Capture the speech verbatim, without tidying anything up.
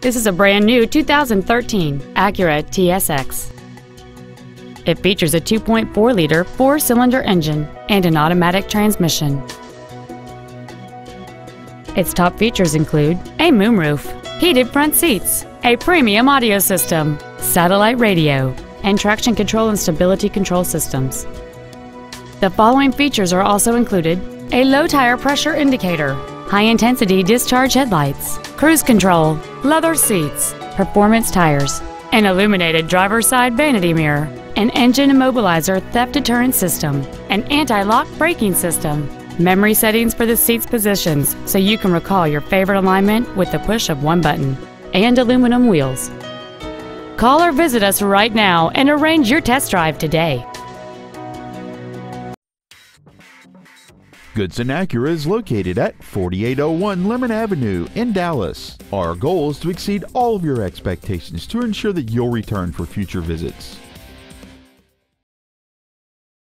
This is a brand-new two thousand thirteen Acura T S X. It features a two point four liter four-cylinder engine and an automatic transmission. Its top features include a moonroof, heated front seats, a premium audio system, satellite radio, and traction control and stability control systems. The following features are also included: a low tire pressure indicator, high-intensity discharge headlights, cruise control, leather seats, performance tires, an illuminated driver's side vanity mirror, an engine immobilizer theft deterrent system, an anti-lock braking system, memory settings for the seat's positions so you can recall your favorite alignment with the push of one button, and aluminum wheels. Call or visit us right now and arrange your test drive today. Goodson Acura is located at forty-eight oh one Lemmon Avenue in Dallas. Our goal is to exceed all of your expectations to ensure that you'll return for future visits.